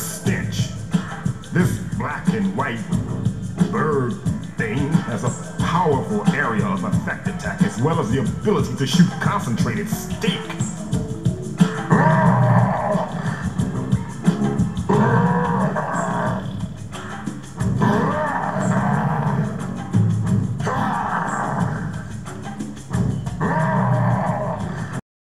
The Stench. This black and white bird thing has a powerful area of effect attack, as well as the ability to shoot concentrated stink.